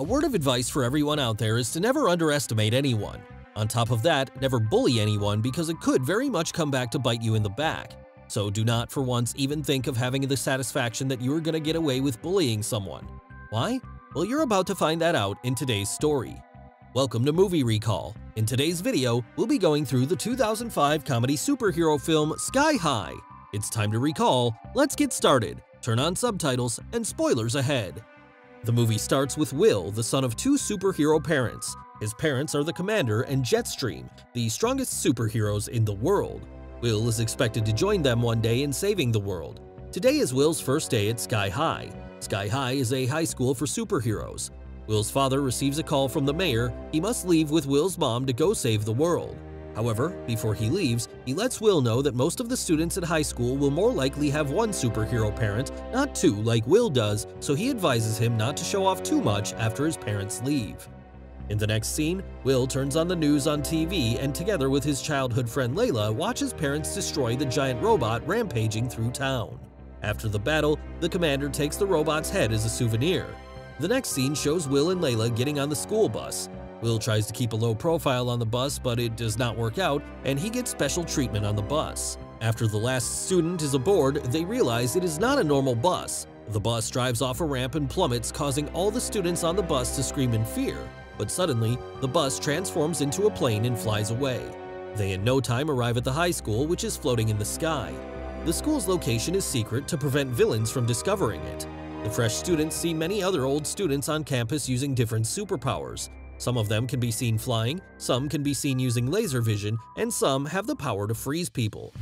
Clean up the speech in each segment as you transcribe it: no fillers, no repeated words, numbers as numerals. A word of advice for everyone out there is to never underestimate anyone. On top of that, never bully anyone because it could very much come back to bite you in the back. So do not for once even think of having the satisfaction that you are gonna get away with bullying someone. Why? Well, you're about to find that out in today's story. Welcome to Movie Recall. In today's video, we'll be going through the 2005 comedy superhero film Sky High. It's time to recall, let's get started, turn on subtitles, and spoilers ahead. The movie starts with Will, the son of two superhero parents. His parents are the Commander and Jetstream, the strongest superheroes in the world. Will is expected to join them one day in saving the world. Today is Will's first day at Sky High. Sky High is a high school for superheroes. Will's father receives a call from the mayor. He must leave with Will's mom to go save the world. However, before he leaves, he lets Will know that most of the students at high school will more likely have one superhero parent, not two like Will does, so he advises him not to show off too much after his parents leave. In the next scene, Will turns on the news on TV and together with his childhood friend Layla watch his parents destroy the giant robot rampaging through town. After the battle, the Commander takes the robot's head as a souvenir. The next scene shows Will and Layla getting on the school bus. Will tries to keep a low profile on the bus, but it does not work out, and he gets special treatment on the bus. After the last student is aboard, they realize it is not a normal bus. The bus drives off a ramp and plummets, causing all the students on the bus to scream in fear. But suddenly, the bus transforms into a plane and flies away. They in no time arrive at the high school, which is floating in the sky. The school's location is secret to prevent villains from discovering it. The fresh students see many other old students on campus using different superpowers. Some of them can be seen flying, some can be seen using laser vision, and some have the power to freeze people.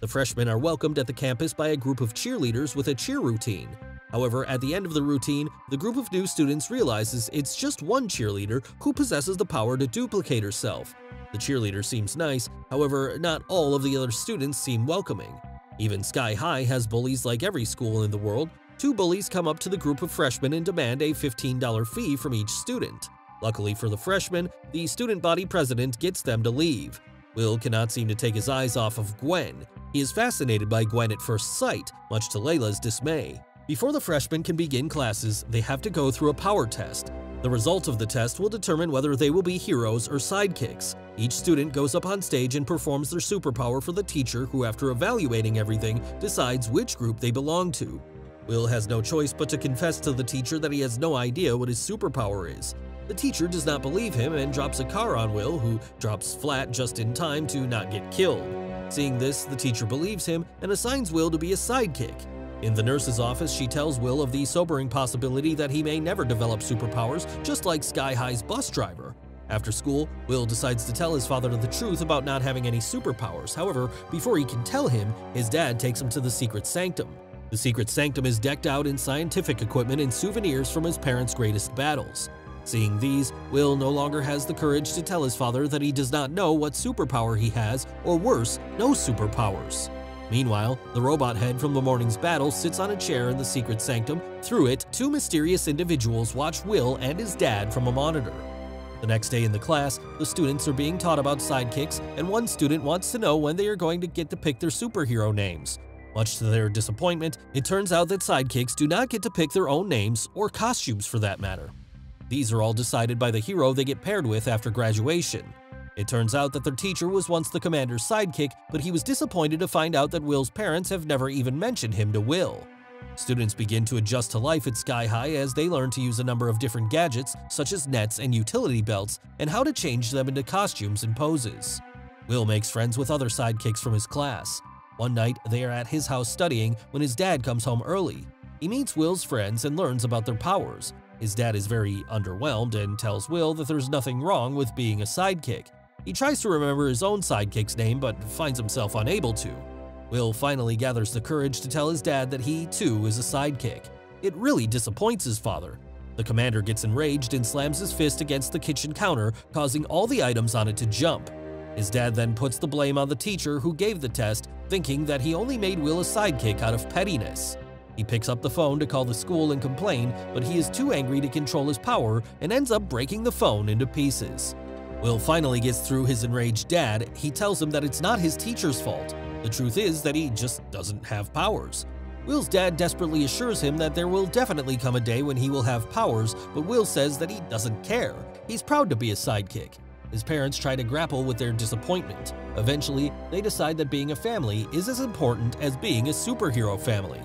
The freshmen are welcomed at the campus by a group of cheerleaders with a cheer routine. However, at the end of the routine, the group of new students realizes it's just one cheerleader who possesses the power to duplicate herself. The cheerleader seems nice, however, not all of the other students seem welcoming. Even Sky High has bullies like every school in the world. Two bullies come up to the group of freshmen and demand a $15 fee from each student. Luckily for the freshmen, the student body president gets them to leave. Will cannot seem to take his eyes off of Gwen. He is fascinated by Gwen at first sight, much to Layla's dismay. Before the freshmen can begin classes, they have to go through a power test. The result of the test will determine whether they will be heroes or sidekicks. Each student goes up on stage and performs their superpower for the teacher who, after evaluating everything, decides which group they belong to. Will has no choice but to confess to the teacher that he has no idea what his superpower is. The teacher does not believe him and drops a car on Will, who drops flat just in time to not get killed. Seeing this, the teacher believes him and assigns Will to be a sidekick. In the nurse's office, she tells Will of the sobering possibility that he may never develop superpowers, just like Sky High's bus driver. After school, Will decides to tell his father the truth about not having any superpowers. However, before he can tell him, his dad takes him to the secret sanctum. The secret sanctum is decked out in scientific equipment and souvenirs from his parents' greatest battles. Seeing these, Will no longer has the courage to tell his father that he does not know what superpower he has, or worse, no superpowers. Meanwhile, the robot head from the morning's battle sits on a chair in the secret sanctum. Through it, two mysterious individuals watch Will and his dad from a monitor. The next day in the class, the students are being taught about sidekicks, and one student wants to know when they are going to get to pick their superhero names. Much to their disappointment, it turns out that sidekicks do not get to pick their own names or costumes for that matter. These are all decided by the hero they get paired with after graduation. It turns out that their teacher was once the Commander's sidekick, but he was disappointed to find out that Will's parents have never even mentioned him to Will. Students begin to adjust to life at Sky High as they learn to use a number of different gadgets, such as nets and utility belts, and how to change them into costumes and poses. Will makes friends with other sidekicks from his class. One night, they are at his house studying when his dad comes home early. He meets Will's friends and learns about their powers. His dad is very underwhelmed and tells Will that there's nothing wrong with being a sidekick. He tries to remember his own sidekick's name but finds himself unable to. Will finally gathers the courage to tell his dad that he, too, is a sidekick. It really disappoints his father. The Commander gets enraged and slams his fist against the kitchen counter, causing all the items on it to jump. His dad then puts the blame on the teacher who gave the test, thinking that he only made Will a sidekick out of pettiness. He picks up the phone to call the school and complain, but he is too angry to control his power and ends up breaking the phone into pieces. Will finally gets through his enraged dad. He tells him that it's not his teacher's fault. The truth is that he just doesn't have powers. Will's dad desperately assures him that there will definitely come a day when he will have powers, but Will says that he doesn't care. He's proud to be a sidekick. His parents try to grapple with their disappointment. Eventually, they decide that being a family is as important as being a superhero family.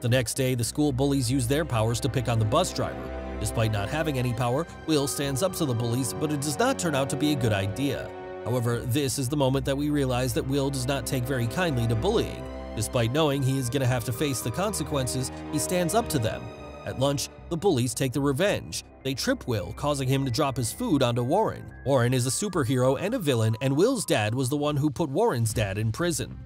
The next day, the school bullies use their powers to pick on the bus driver. Despite not having any power, Will stands up to the bullies, but it does not turn out to be a good idea. However, this is the moment that we realize that Will does not take very kindly to bullying. Despite knowing he is going to have to face the consequences, he stands up to them. At lunch, the bullies take the revenge. They trip Will, causing him to drop his food onto Warren. Warren is a superhero and a villain, and Will's dad was the one who put Warren's dad in prison.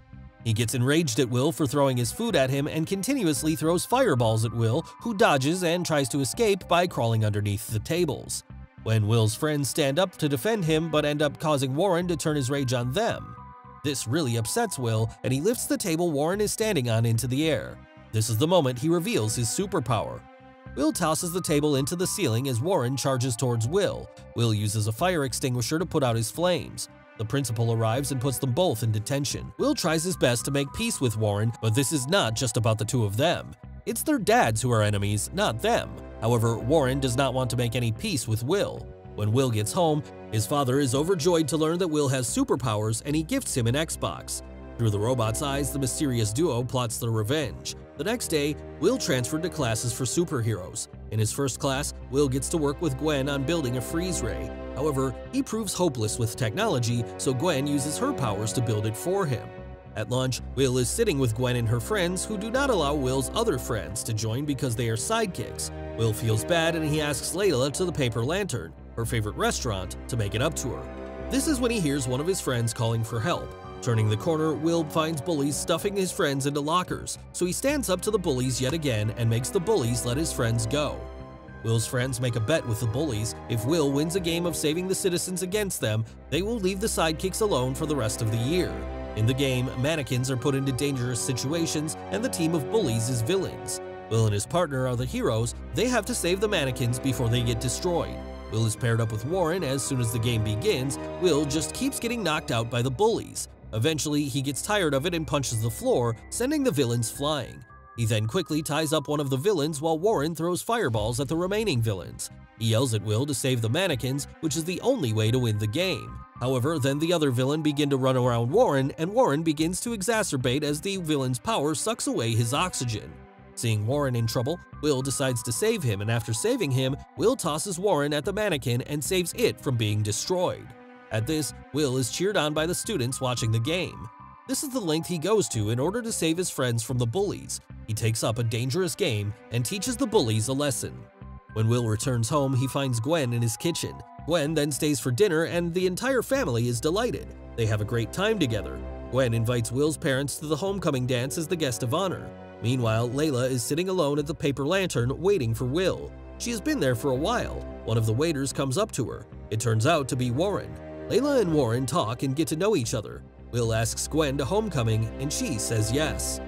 He gets enraged at Will for throwing his food at him and continuously throws fireballs at Will, who dodges and tries to escape by crawling underneath the tables. When Will's friends stand up to defend him but end up causing Warren to turn his rage on them. This really upsets Will, and he lifts the table Warren is standing on into the air. This is the moment he reveals his superpower. Will tosses the table into the ceiling as Warren charges towards Will. Will uses a fire extinguisher to put out his flames. The principal arrives and puts them both in detention. Will tries his best to make peace with Warren, but this is not just about the two of them. It's their dads who are enemies, not them. However, Warren does not want to make any peace with Will. When Will gets home, his father is overjoyed to learn that Will has superpowers and he gifts him an Xbox. Through the robot's eyes, the mysterious duo plots their revenge. The next day, Will transferred to classes for superheroes. In his first class, Will gets to work with Gwen on building a freeze ray. However, he proves hopeless with technology, so Gwen uses her powers to build it for him. At lunch, Will is sitting with Gwen and her friends, who do not allow Will's other friends to join because they are sidekicks. Will feels bad and he asks Layla to the Paper Lantern, her favorite restaurant, to make it up to her. This is when he hears one of his friends calling for help. Turning the corner, Will finds bullies stuffing his friends into lockers, so he stands up to the bullies yet again and makes the bullies let his friends go. Will's friends make a bet with the bullies. If Will wins a game of saving the citizens against them, they will leave the sidekicks alone for the rest of the year. In the game, mannequins are put into dangerous situations and the team of bullies is villains. Will and his partner are the heroes. They have to save the mannequins before they get destroyed. Will is paired up with Warren as soon as the game begins. Will just keeps getting knocked out by the bullies. Eventually, he gets tired of it and punches the floor, sending the villains flying. He then quickly ties up one of the villains while Warren throws fireballs at the remaining villains. He yells at Will to save the mannequins, which is the only way to win the game. However, then the other villain begins to run around Warren, and Warren begins to exacerbate as the villain's power sucks away his oxygen. Seeing Warren in trouble, Will decides to save him, and after saving him, Will tosses Warren at the mannequin and saves it from being destroyed. At this, Will is cheered on by the students watching the game. This is the length he goes to in order to save his friends from the bullies. He takes up a dangerous game and teaches the bullies a lesson. When Will returns home, he finds Gwen in his kitchen. Gwen then stays for dinner and the entire family is delighted. They have a great time together. Gwen invites Will's parents to the homecoming dance as the guest of honor. Meanwhile, Layla is sitting alone at the Paper Lantern waiting for Will. She has been there for a while. One of the waiters comes up to her. It turns out to be Warren. Layla and Warren talk and get to know each other. Will asks Gwen to homecoming, and she says yes.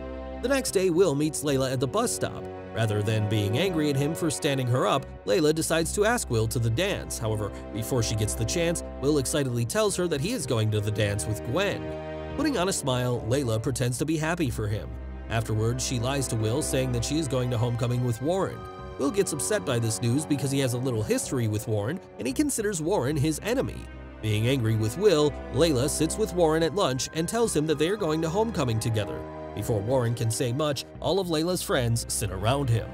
The next day, Will meets Layla at the bus stop. Rather than being angry at him for standing her up, Layla decides to ask Will to the dance. However, before she gets the chance, Will excitedly tells her that he is going to the dance with Gwen. Putting on a smile, Layla pretends to be happy for him. Afterwards, she lies to Will, saying that she is going to homecoming with Warren. Will gets upset by this news because he has a little history with Warren, and he considers Warren his enemy. Being angry with Will, Layla sits with Warren at lunch and tells him that they are going to homecoming together. Before Warren can say much, all of Layla's friends sit around him.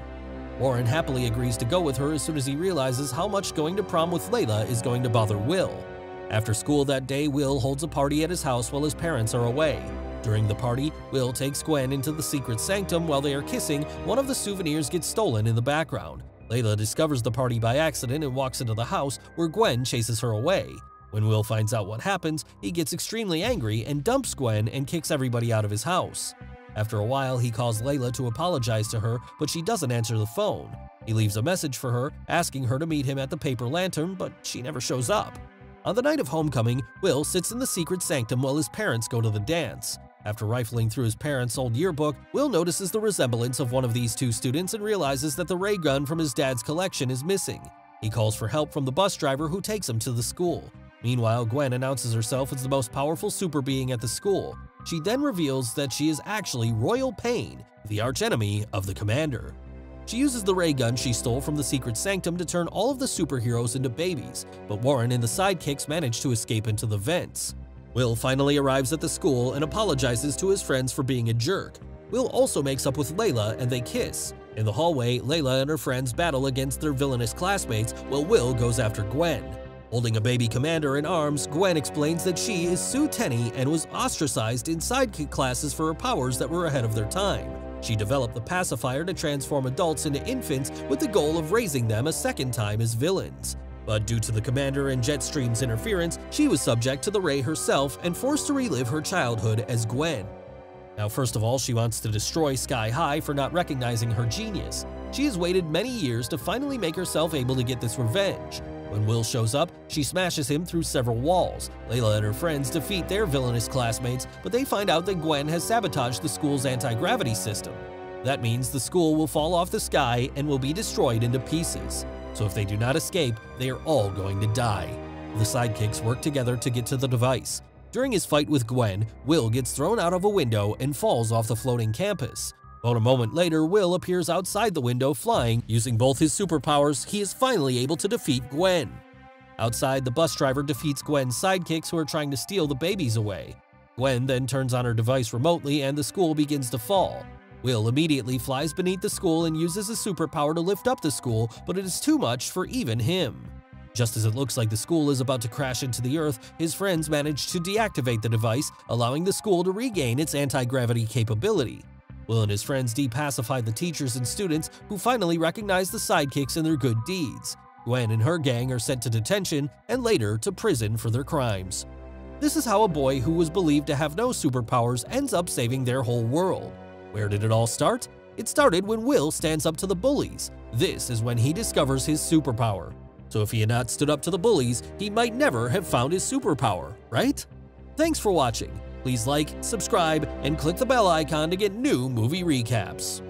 Warren happily agrees to go with her as soon as he realizes how much going to prom with Layla is going to bother Will. After school that day, Will holds a party at his house while his parents are away. During the party, Will takes Gwen into the secret sanctum while they are kissing. One of the souvenirs gets stolen in the background. Layla discovers the party by accident and walks into the house where Gwen chases her away. When Will finds out what happens, he gets extremely angry and dumps Gwen and kicks everybody out of his house. After a while, he calls Layla to apologize to her, but she doesn't answer the phone. He leaves a message for her, asking her to meet him at the Paper Lantern, but she never shows up. On the night of homecoming, Will sits in the secret sanctum while his parents go to the dance. After rifling through his parents' old yearbook, Will notices the resemblance of one of these two students and realizes that the ray gun from his dad's collection is missing. He calls for help from the bus driver who takes him to the school. Meanwhile, Gwen announces herself as the most powerful super being at the school. She then reveals that she is actually Royal Pain, the archenemy of the Commander. She uses the ray gun she stole from the secret sanctum to turn all of the superheroes into babies, but Warren and the sidekicks manage to escape into the vents. Will finally arrives at the school and apologizes to his friends for being a jerk. Will also makes up with Layla and they kiss. In the hallway, Layla and her friends battle against their villainous classmates while Will goes after Gwen. Holding a baby Commander in arms, Gwen explains that she is Sue Tenney and was ostracized in sidekick classes for her powers that were ahead of their time. She developed the pacifier to transform adults into infants with the goal of raising them a second time as villains. But due to the Commander and Jetstream's interference, she was subject to the ray herself and forced to relive her childhood as Gwen. Now, first of all, she wants to destroy Sky High for not recognizing her genius. She has waited many years to finally make herself able to get this revenge. When Will shows up, she smashes him through several walls. Layla and her friends defeat their villainous classmates, but they find out that Gwen has sabotaged the school's anti-gravity system. That means the school will fall off the sky and will be destroyed into pieces. So if they do not escape, they are all going to die. The sidekicks work together to get to the device. During his fight with Gwen, Will gets thrown out of a window and falls off the floating campus. But a moment later, Will appears outside the window flying. Using both his superpowers, he is finally able to defeat Gwen. Outside, the bus driver defeats Gwen's sidekicks who are trying to steal the babies away. Gwen then turns on her device remotely and the school begins to fall. Will immediately flies beneath the school and uses his superpower to lift up the school, but it is too much for even him. Just as it looks like the school is about to crash into the earth, his friends manage to deactivate the device, allowing the school to regain its anti-gravity capability. Will and his friends depacify the teachers and students, who finally recognize the sidekicks and their good deeds. Gwen and her gang are sent to detention and later to prison for their crimes. This is how a boy who was believed to have no superpowers ends up saving their whole world. Where did it all start? It started when Will stands up to the bullies. This is when he discovers his superpower. So if he had not stood up to the bullies, he might never have found his superpower, right? Thanks for watching. Please like, subscribe, and click the bell icon to get new movie recaps.